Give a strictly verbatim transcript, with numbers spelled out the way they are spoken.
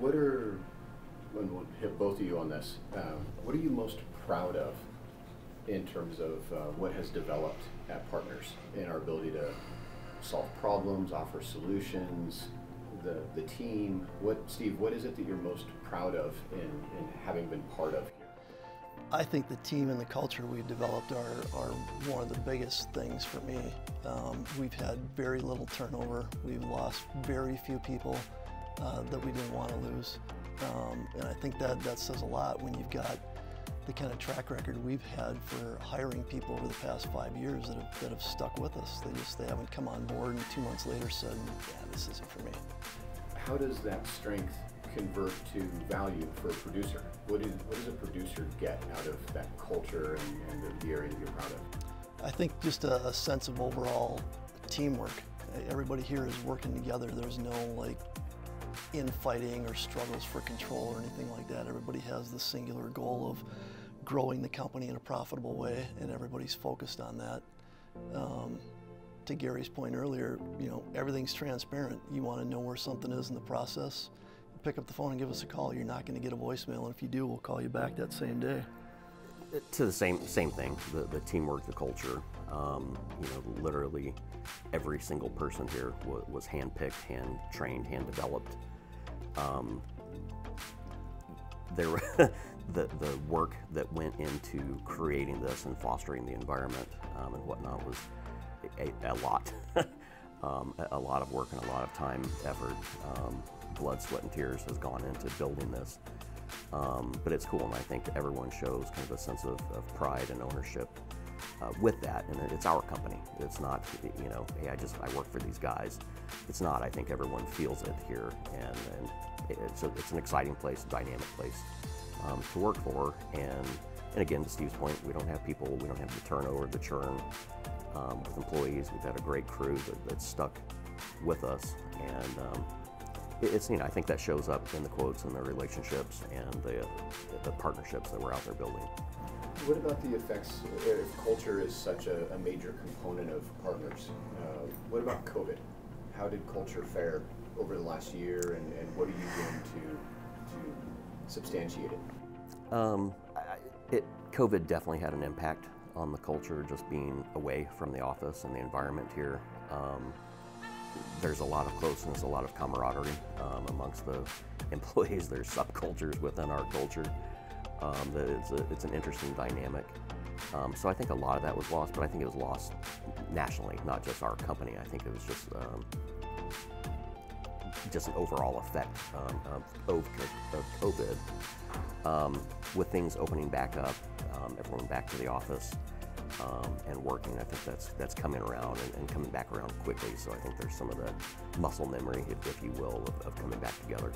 What are, and we'll hit both of you on this, um, what are you most proud of in terms of uh, what has developed at Partners in our ability to solve problems, offer solutions, the, the team? What, Steve, what is it that you're most proud of in, in having been part of here? I think the team and the culture we've developed are, are one of the biggest things for me. Um, we've had very little turnover. We've lost very few people uh, that we didn't want to lose. Um, and I think that, that says a lot when you've got the kind of track record we've had for hiring people over the past five years that have, that have stuck with us. They just they haven't come on board and two months later said, yeah, this isn't for me. How does that strength convert to value for a producer? What, is, what does a producer get out of that culture and, and the area that you're proud of? I think just a, a sense of overall teamwork. Everybody here is working together. There's no like infighting or struggles for control or anything like that. Everybody has the singular goal of growing the company in a profitable way, and everybody's focused on that. Um, to Gary's point earlier, you know, everything's transparent. You want to know where something is in the process, pick up the phone and give us a call. You're not going to get a voicemail, and if you do, we'll call you back that same day. To the same same thing, the, the teamwork, the culture. Um, you know, literally every single person here was, was hand-picked, hand-trained, hand-developed. Um, there, the, the work that went into creating this and fostering the environment um, and whatnot was a, a lot. um, a lot of work and a lot of time, effort, um, blood, sweat, and tears has gone into building this. Um, but it's cool, and I think everyone shows kind of a sense of, of pride and ownership uh, with that, and it's our company. It's not, you know, hey, I just, I work for these guys. It's not, I think everyone feels it here, and, and it's, a, it's an exciting place, a dynamic place um, to work for, and, and again, to Steve's point, we don't have people, we don't have the turnover, the churn um, with employees. We've had a great crew that, that's stuck with us, and um, it's, you know, I think that shows up in the quotes and the relationships and the, the partnerships that we're out there building. What about the effects, if culture is such a, a major component of Partners, uh, what about COVID? How did culture fare over the last year, and, and what are you doing to, to substantiate it? Um, I, it? COVID definitely had an impact on the culture, just being away from the office and the environment here. Um, There's a lot of closeness, a lot of camaraderie um, amongst the employees. There's subcultures within our culture. Um, that it's, a, it's an interesting dynamic. Um, so I think a lot of that was lost, but I think it was lost nationally, not just our company. I think it was just um, just an overall effect um, of, of COVID. Um, with things opening back up, um, everyone back to the office. Um, and working, I think that's that's coming around and, and coming back around quickly. So I think there's some of the muscle memory, if, if you will, of, of coming back together.